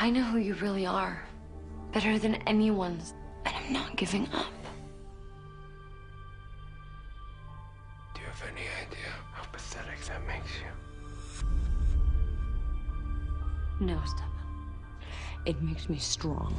I know who you really are, better than anyone's, and I'm not giving up. Do you have any idea how pathetic that makes you? No, Stefan. It makes me strong.